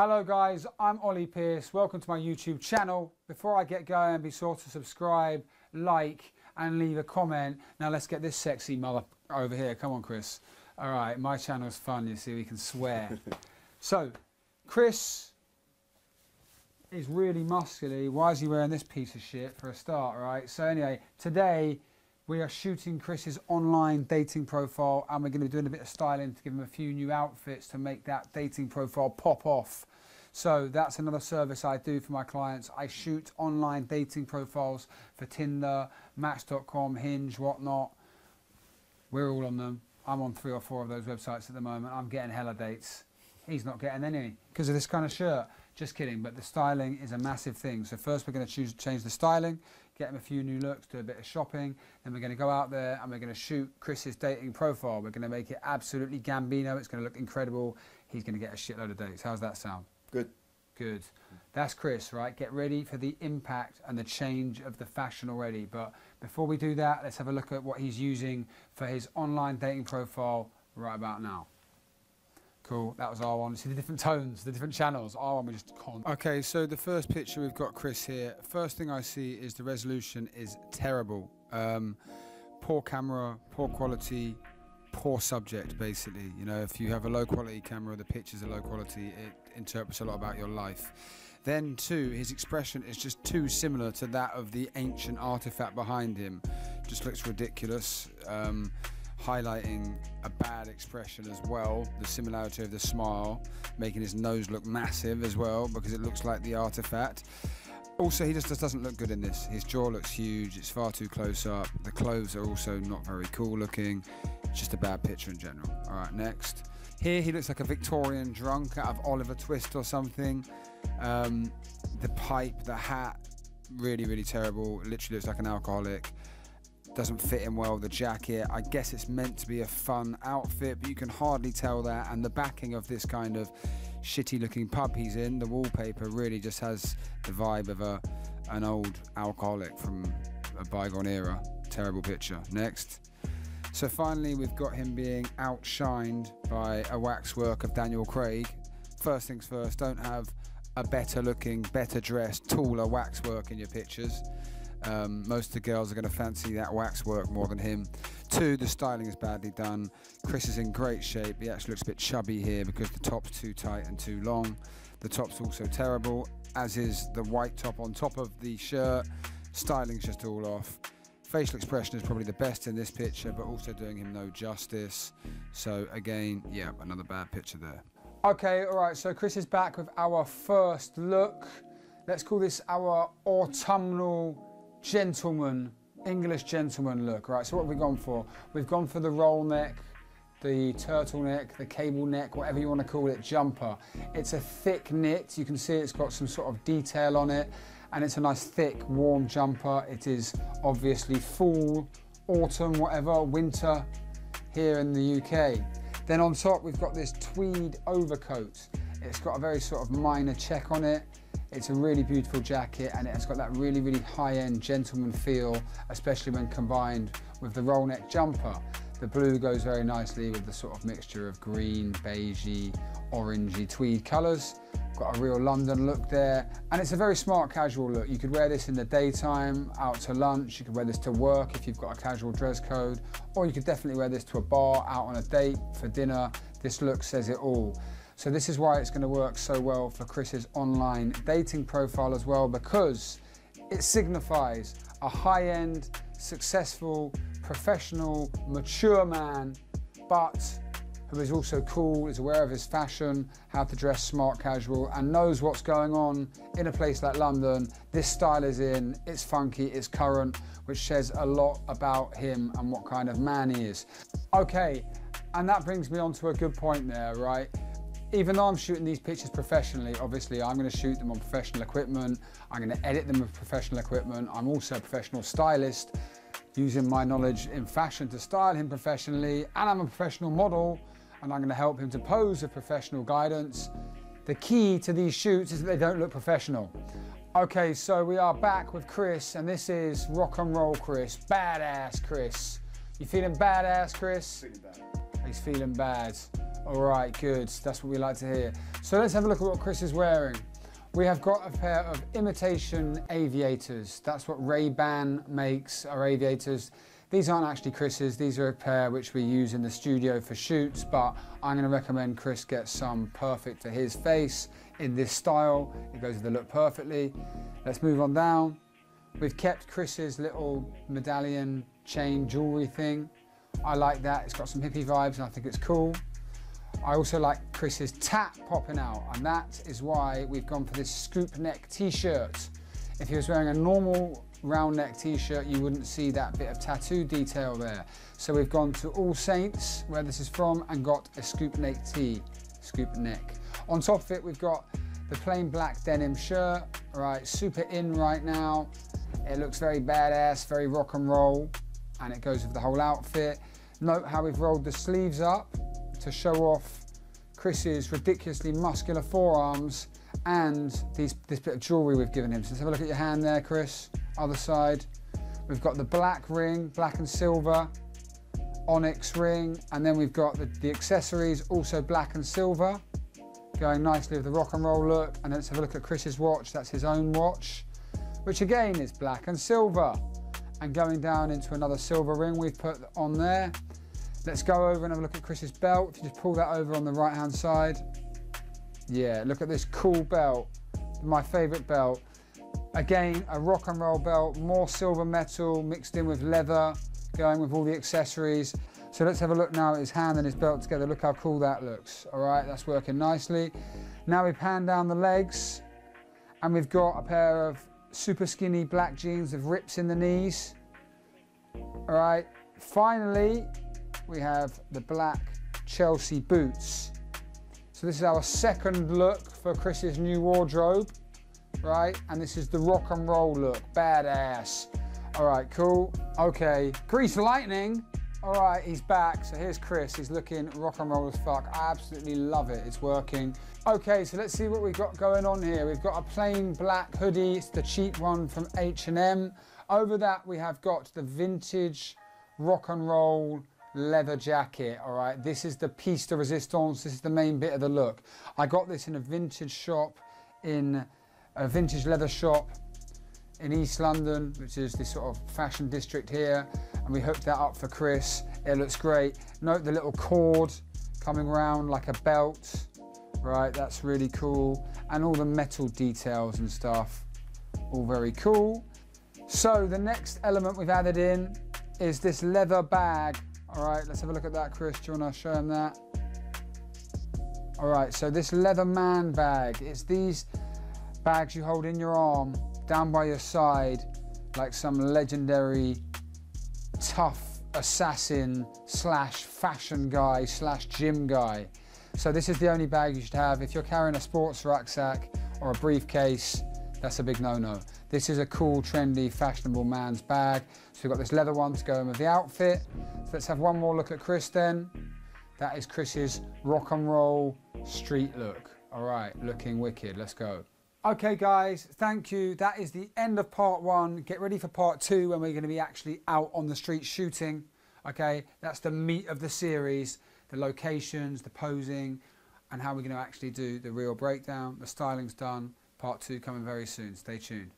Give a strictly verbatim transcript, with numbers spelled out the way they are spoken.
Hello guys, I'm Ollie Pearce. Welcome to my YouTube channel. Before I get going, be sure to subscribe, like, and leave a comment. Now let's get this sexy mother over here. Come on, Chris. All right, my channel's fun, you see, we can swear. So, Chris is really muscly. Why is he wearing this piece of shit for a start, right? So anyway, today we are shooting Chris's online dating profile and we're going to be doing a bit of styling to give him a few new outfits to make that dating profile pop off. So that's another service I do for my clients. I shoot online dating profiles for Tinder, Match dot com, Hinge, whatnot. We're all on them. I'm on three or four of those websites at the moment. I'm getting hella dates. He's not getting any because of this kind of shirt. Just kidding, but the styling is a massive thing. So first we're going to choose, change the styling, get him a few new looks, do a bit of shopping. Then we're going to go out there and we're going to shoot Chris's dating profile. We're going to make it absolutely Gambino. It's going to look incredible. He's going to get a shitload of dates. How's that sound? Good. Good. That's Chris, right? Get ready for the impact and the change of the fashion already. But before we do that, let's have a look at what he's using for his online dating profile right about now. Cool, that was our one. See the different tones, the different channels. Our one we just con. Okay, so the first picture we've got Chris here. First thing I see is the resolution is terrible. Um, poor camera, poor quality, poor subject, basically. You know, if you have a low quality camera, the pictures are low quality. It interprets a lot about your life. Then too, his expression is just too similar to that of the ancient artifact behind him. Just looks ridiculous. Um, highlighting a bad expression as well, the similarity of the smile, making his nose look massive as well because it looks like the artifact. Also, he just, just doesn't look good in this. His jaw looks huge, it's far too close up. The clothes are also not very cool looking. It's just a bad picture in general. All right, next. Here he looks like a Victorian drunk out of Oliver Twist or something. Um, the pipe, the hat, really, really terrible. Literally looks like an alcoholic. Doesn't fit him well, the jacket. I guess it's meant to be a fun outfit, but you can hardly tell that. And the backing of this kind of shitty looking pub he's in, the wallpaper really just has the vibe of a an old alcoholic from a bygone era. Terrible picture. Next. So finally, we've got him being outshined by a waxwork of Daniel Craig. First things first, don't have a better looking, better dressed, taller waxwork in your pictures. Um, most of the girls are going to fancy that waxwork more than him. Two, the styling is badly done. Chris is in great shape. He actually looks a bit chubby here because the top's too tight and too long. The top's also terrible, as is the white top on top of the shirt. Styling's just all off. Facial expression is probably the best in this picture, but also doing him no justice. So again, yeah, another bad picture there. Okay, all right, so Chris is back with our first look. Let's call this our autumnal gentleman, English gentleman look, right? So what have we gone for? We've gone for the roll neck, the turtleneck, the cable neck, whatever you want to call it, jumper. It's a thick knit. You can see it's got some sort of detail on it, and it's a nice thick, warm jumper. It is obviously fall, autumn, whatever, winter here in the U K. Then on top, we've got this tweed overcoat. It's got a very sort of minor check on it. It's a really beautiful jacket and it's got that really, really high-end gentleman feel, especially when combined with the roll neck jumper. The blue goes very nicely with the sort of mixture of green, beigey, orangey tweed colors. Got a real London look there. And it's a very smart casual look. You could wear this in the daytime, out to lunch. You could wear this to work if you've got a casual dress code, or you could definitely wear this to a bar, out on a date, for dinner. This look says it all. So this is why it's going to work so well for Chris's online dating profile as well, because it signifies a high-end, successful, professional, mature man, but who is also cool, is aware of his fashion, how to dress smart casual, and knows what's going on in a place like London. This style is in, it's funky, it's current, which says a lot about him and what kind of man he is. Okay, and that brings me on to a good point there, right? Even though I'm shooting these pictures professionally, obviously I'm going to shoot them on professional equipment, I'm going to edit them with professional equipment, I'm also a professional stylist, using my knowledge in fashion to style him professionally, and I'm a professional model, and I'm going to help him to pose with professional guidance. The key to these shoots is that they don't look professional. Okay, so we are back with Chris, and this is rock and roll Chris, badass Chris. You feeling badass, Chris? Feeling bad. He's feeling bad. All right, good. That's what we like to hear. So let's have a look at what Chris is wearing. We have got a pair of imitation aviators. That's what Ray-Ban makes, our aviators. These aren't actually Chris's. These are a pair which we use in the studio for shoots, but I'm going to recommend Chris get some perfect for his face in this style. It goes with the look perfectly. Let's move on down. We've kept Chris's little medallion chain jewelry thing. I like that. It's got some hippie vibes and I think it's cool. I also like Chris's tat popping out, and that is why we've gone for this scoop neck t-shirt. If he was wearing a normal round neck t-shirt, you wouldn't see that bit of tattoo detail there. So we've gone to All Saints, where this is from, and got a scoop neck tee, scoop neck. On top of it, we've got the plain black denim shirt, right, super in right now. It looks very badass, very rock and roll, and it goes with the whole outfit. Note how we've rolled the sleeves up to show off Chris's ridiculously muscular forearms and these, this bit of jewelry we've given him. So let's have a look at your hand there, Chris. Other side. We've got the black ring, black and silver, onyx ring, and then we've got the, the accessories, also black and silver, going nicely with the rock and roll look. And let's have a look at Chris's watch. That's his own watch, which again is black and silver. And going down into another silver ring we've put on there. Let's go over and have a look at Chris's belt. If you just pull that over on the right-hand side. Yeah, look at this cool belt, my favorite belt. Again, a rock and roll belt, more silver metal mixed in with leather, going with all the accessories. So let's have a look now at his hand and his belt together. Look how cool that looks. All right, that's working nicely. Now we pan down the legs and we've got a pair of super skinny black jeans with rips in the knees. All right, finally, we have the black Chelsea boots. So this is our second look for Chris's new wardrobe, right? And this is the rock and roll look, badass. All right, cool, okay. Grease lightning, all right, he's back. So here's Chris, he's looking rock and roll as fuck. I absolutely love it, it's working. Okay, so let's see what we've got going on here. We've got a plain black hoodie, it's the cheap one from H and M. Over that, we have got the vintage rock and roll leather jacket. All right, this is the piece de resistance. This is the main bit of the look. I got this in a vintage shop, in a vintage leather shop in East London, which is this sort of fashion district here, and we hooked that up for Chris. It looks great. Note the little cord coming around like a belt, right? That's really cool, and all the metal details and stuff, all very cool. So the next element we've added in is this leather bag. All right, let's have a look at that, Chris. Do you want to show him that? All right, so this leather man bag, it's these bags you hold in your arm, down by your side, like some legendary tough assassin slash fashion guy slash gym guy. So this is the only bag you should have. If you're carrying a sports rucksack or a briefcase, that's a big no-no. This is a cool, trendy, fashionable man's bag. So we've got this leather one to go in with the outfit. So let's have one more look at Chris then. That is Chris's rock and roll street look. All right, looking wicked, let's go. Okay guys, thank you. That is the end of part one. Get ready for part two when we're gonna be actually out on the street shooting. Okay, that's the meat of the series, the locations, the posing, and how we're gonna actually do the real breakdown. The styling's done. Part two coming very soon. Stay tuned.